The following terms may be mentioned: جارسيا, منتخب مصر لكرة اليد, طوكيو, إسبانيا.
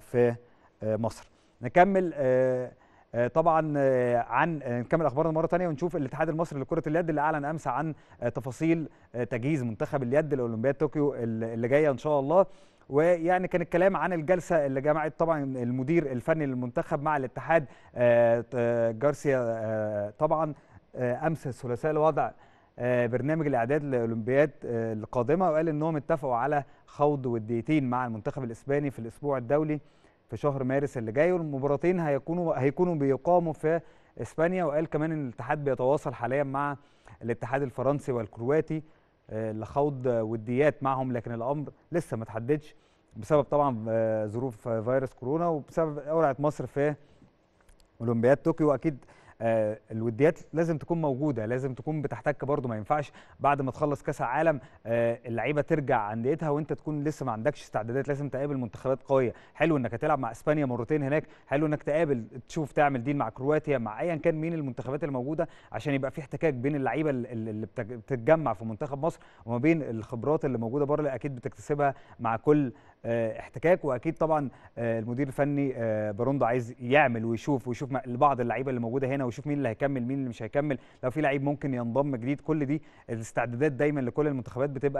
في مصر. نكمل طبعا عن نكمل اخبارنا مره ثانيه ونشوف الاتحاد المصري لكره اليد اللي اعلن امس عن تفاصيل تجهيز منتخب اليد لاولمبياد طوكيو اللي جايه ان شاء الله. ويعني كان الكلام عن الجلسه اللي جمعت طبعا المدير الفني للمنتخب مع الاتحاد جارسيا طبعا امس الثلاثاء لوضع برنامج الاعداد للاولمبياد القادمه، وقال انهم اتفقوا على خوض وديتين مع المنتخب الاسباني في الاسبوع الدولي في شهر مارس اللي جاي، والمباراتين هيكونوا بيقاموا في اسبانيا. وقال كمان ان الاتحاد بيتواصل حاليا مع الاتحاد الفرنسي والكرواتي لخوض وديات معهم، لكن الامر لسه ما تحددش بسبب طبعا ظروف فيروس كورونا وبسبب قرعه مصر في اولمبياد طوكيو. اكيد الوديات لازم تكون موجوده، لازم تكون بتحتك برضو، ما ينفعش بعد ما تخلص كاس العالم اللعيبه ترجع انديتها وانت تكون لسه ما عندكش استعدادات. لازم تقابل منتخبات قويه. حلو انك هتلعب مع اسبانيا مرتين هناك، حلو انك تقابل تشوف تعمل دين مع كرواتيا، مع ايا كان مين المنتخبات الموجوده، عشان يبقى في احتكاك بين اللعيبه اللي بتتجمع في منتخب مصر وما بين الخبرات اللي موجوده بره اللي اكيد بتكتسبها مع كل احتكاك. واكيد طبعا المدير الفني برندو عايز يعمل ويشوف بعض اللعيبه اللي موجوده هنا، ويشوف مين اللي هيكمل مين اللي مش هيكمل، لو في لعيب ممكن ينضم جديد. كل دي الاستعدادات دايما لكل المنتخبات بتبقى